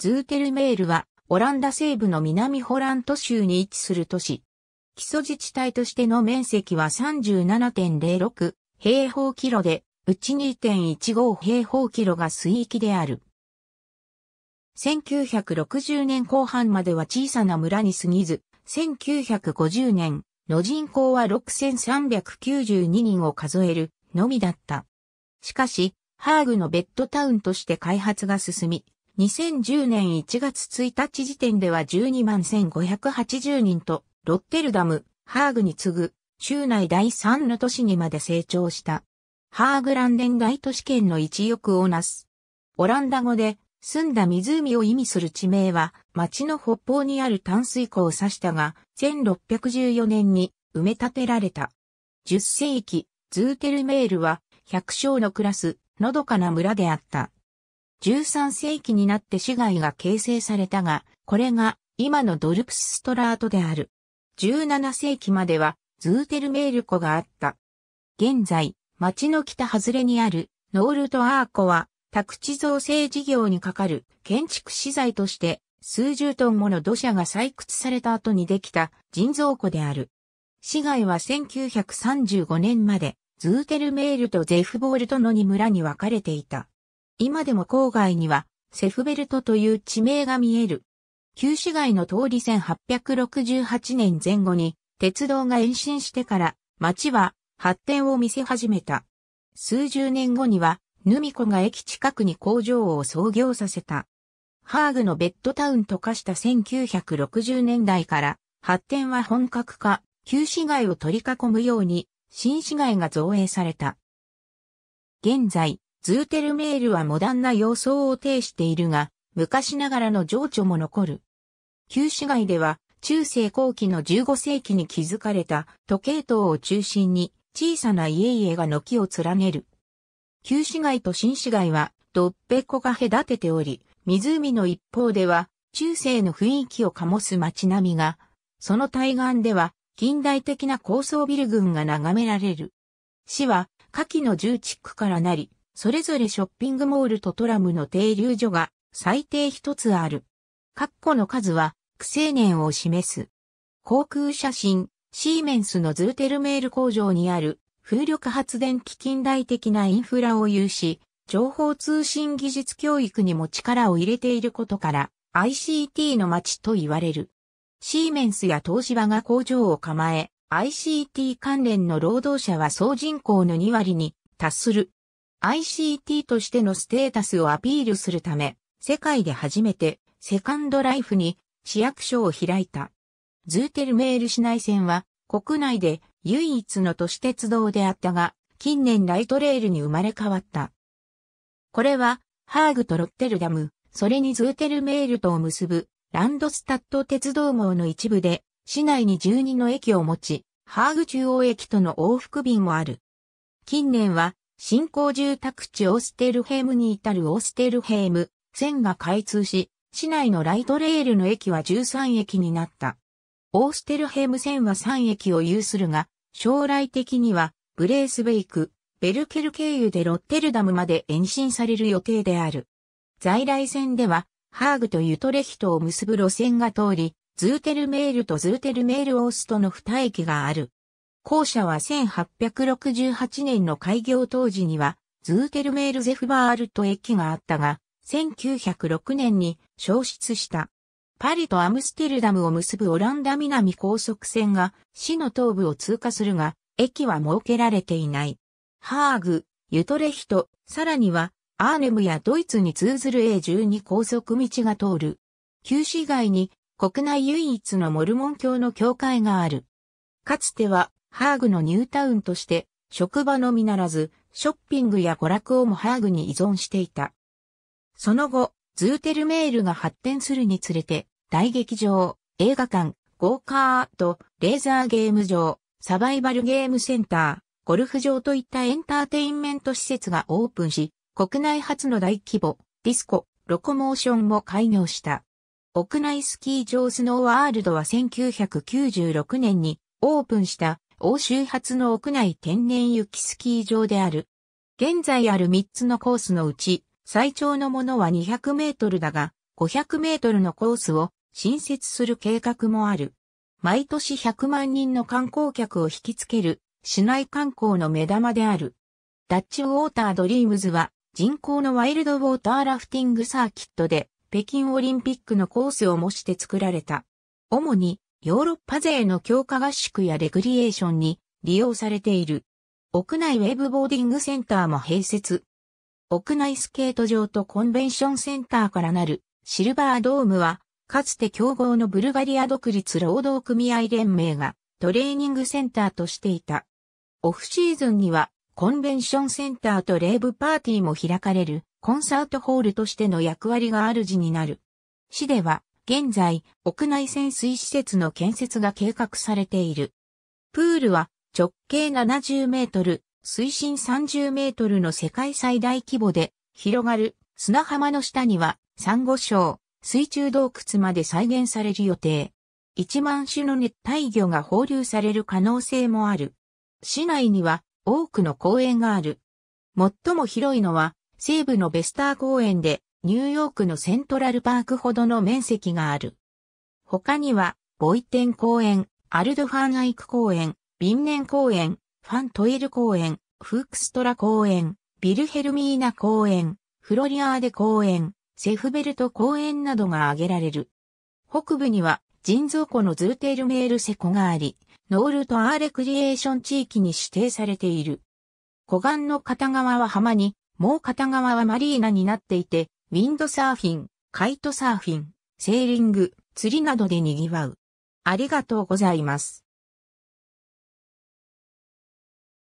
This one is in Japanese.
ズーテルメールはオランダ西部の南ホラント州に位置する都市。基礎自治体としての面積は 37.06 平方キロで、うち 2.15 平方キロが水域である。1960年後半までは小さな村に過ぎず、1950年の人口は 6,392 人を数えるのみだった。しかし、ハーグのベッドタウンとして開発が進み、2010年1月1日時点では 121,580 人と、ロッテルダム、ハーグに次ぐ、州内第3の都市にまで成長した。ハーグランデン大都市圏の一翼をなす。オランダ語で、澄んだ湖を意味する地名は、町の北方にある淡水湖を指したが、1614年に埋め立てられた。10世紀、ズーテルメールは、百姓の暮らす、のどかな村であった。13世紀になって市街が形成されたが、これが、今のドルプスストラートである。17世紀までは、ズーテルメール湖があった。現在、町の北外れにある、ノールトアー湖は、宅地造成事業にかかる建築資材として数十トンもの土砂が採掘された後にできた人造湖である。市街は1935年までズーテルメールとゼフボルトの2村に分かれていた。今でも郊外にはセフベルトという地名が見える。旧市街の通り1868年前後に鉄道が延伸してから町は発展を見せ始めた。数十年後にはヌミコが駅近くに工場を創業させた。ハーグのベッドタウンと化した1960年代から発展は本格化、旧市街を取り囲むように新市街が造営された。現在、ズーテルメールはモダンな様相を呈しているが、昔ながらの情緒も残る。旧市街では中世後期の15世紀に築かれた都系統を中心に小さな家々が軒を連ねる。旧市街と新市街はドッペ湖が隔てており、湖の一方では中世の雰囲気を醸す街並みが、その対岸では近代的な高層ビル群が眺められる。市は下記の10地区からなり、それぞれショッピングモールとトラムの停留所が最低一つある。括弧の数は区制年を示す。航空写真、シーメンスのズーテルメール工場にある。風力発電機近代的なインフラを有し、情報通信技術教育にも力を入れていることから、ICT の街と言われる。シーメンスや東芝が工場を構え、ICT 関連の労働者は総人口の2割に達する。ICT としてのステータスをアピールするため、世界で初めてセカンドライフに市役所を開いた。ズーテルメール市内線は国内で唯一の都市鉄道であったが、近年ライトレールに生まれ変わった。これは、ハーグとロッテルダム、それにズーテルメールとを結ぶ、ランドスタッド鉄道網の一部で、市内に12の駅を持ち、ハーグ中央駅との往復便もある。近年は、新興住宅地オーステルヘームに至るオーステルヘーム、線が開通し、市内のライトレールの駅は13駅になった。オーステルヘーム線は3駅を有するが、将来的にはブレースベイク、ベルケル経由でロッテルダムまで延伸される予定である。在来線では、ハーグとユトレヒトを結ぶ路線が通り、ズーテルメールとズーテルメールオーストの2駅がある。後者は1868年の開業当時には、ズーテルメールゼフバールト駅があったが、1906年に消失した。パリとアムステルダムを結ぶオランダ南高速線が市の東部を通過するが、駅は設けられていない。ハーグ、ユトレヒト、さらにはアーネムやドイツに通ずる A12 高速道が通る。旧市街に国内唯一のモルモン教の教会がある。かつてはハーグのニュータウンとして、職場のみならず、ショッピングや娯楽をもハーグに依存していた。その後、ズーテルメールが発展するにつれて、大劇場、映画館、ゴーカート、レーザーゲーム場、サバイバルゲームセンター、ゴルフ場といったエンターテインメント施設がオープンし、国内初の大規模、ディスコ、ロコモーションも開業した。屋内スキー場スノーワールドは1996年にオープンした欧州初の屋内天然雪スキー場である。現在ある3つのコースのうち、最長のものは200メートルだが、500メートルのコースを新設する計画もある。毎年100万人の観光客を引きつける市内観光の目玉である。ダッチウォータードリームズは人工のワイルドウォーターラフティングサーキットで北京オリンピックのコースを模して作られた。主にヨーロッパ勢の強化合宿やレクリエーションに利用されている。屋内ウェーブボーディングセンターも併設。屋内スケート場とコンベンションセンターからなるシルバードームは、かつて強豪のブルガリア独立労働組合連盟がトレーニングセンターとしていた。オフシーズンにはコンベンションセンターとレイブパーティーも開かれるコンサートホールとしての役割が主になる。市では現在屋内潜水施設の建設が計画されている。プールは直径70メートル、水深30メートルの世界最大規模で広がる砂浜の下にはサンゴ礁。水中洞窟まで再現される予定。1万種の熱帯魚が放流される可能性もある。市内には多くの公園がある。最も広いのは西部のベスター公園でニューヨークのセントラルパークほどの面積がある。他にはボイテン公園、アルドファンアイク公園、ビンネン公園、ファントイル公園、フークストラ公園、ビルヘルミーナ公園、フロリアーデ公園、セフベルト公園などが挙げられる。北部には人造湖のズーテルメールセ湖があり、ノールトアーレクリエーション地域に指定されている。湖岸の片側は浜に、もう片側はマリーナになっていて、ウィンドサーフィン、カイトサーフィン、セーリング、釣りなどで賑わう。ありがとうございます。